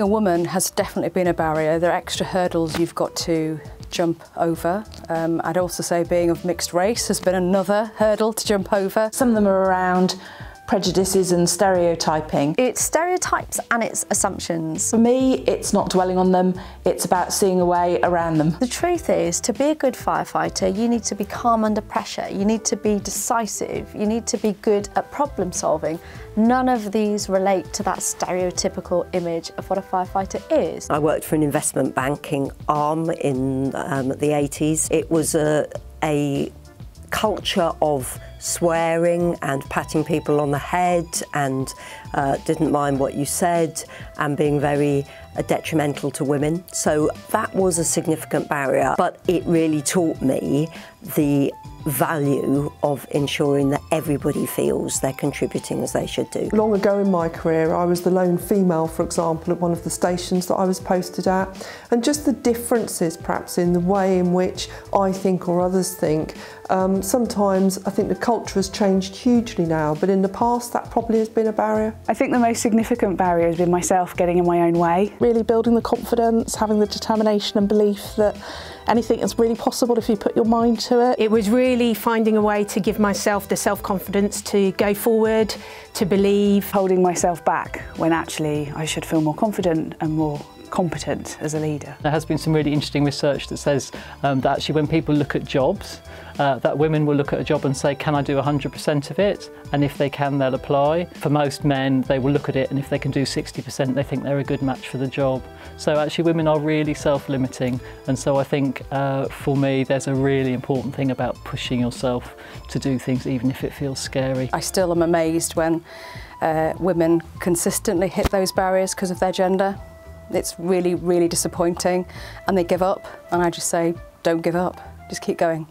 being a woman has definitely been a barrier. There are extra hurdles you've got to jump over. I'd also say being of mixed race has been another hurdle to jump over. Some of them are around prejudices and stereotyping. It's stereotypes and it's assumptions. For me, it's not dwelling on them, it's about seeing a way around them. The truth is, to be a good firefighter, you need to be calm under pressure, you need to be decisive, you need to be good at problem solving. None of these relate to that stereotypical image of what a firefighter is. I worked for an investment banking arm in the 80s. It was a culture of swearing and patting people on the head and didn't mind what you said and being very detrimental to women. So that was a significant barrier, but it really taught me the value of ensuring that everybody feels they're contributing as they should do. Long ago in my career, I was the lone female, for example, at one of the stations that I was posted at, and just the differences perhaps in the way in which I think or others think. Sometimes I think the culture has changed hugely now, but in the past that probably has been a barrier. I think the most significant barrier has been myself getting in my own way. Really building the confidence, having the determination and belief that anything is really possible if you put your mind to it. It was really finding a way to give myself the self-confidence to go forward, to believe. Holding myself back when actually I should feel more confident and more competent as a leader. There has been some really interesting research that says that actually when people look at jobs, that women will look at a job and say, can I do 100% of it? And if they can, they'll apply. For most men, they will look at it and if they can do 60%, they think they're a good match for the job. So actually women are really self-limiting. And so I think for me, there's a really important thing about pushing yourself to do things even if it feels scary. I still am amazed when women consistently hit those barriers because of their gender. It's really, really disappointing and they give up. And I just say, don't give up, just keep going.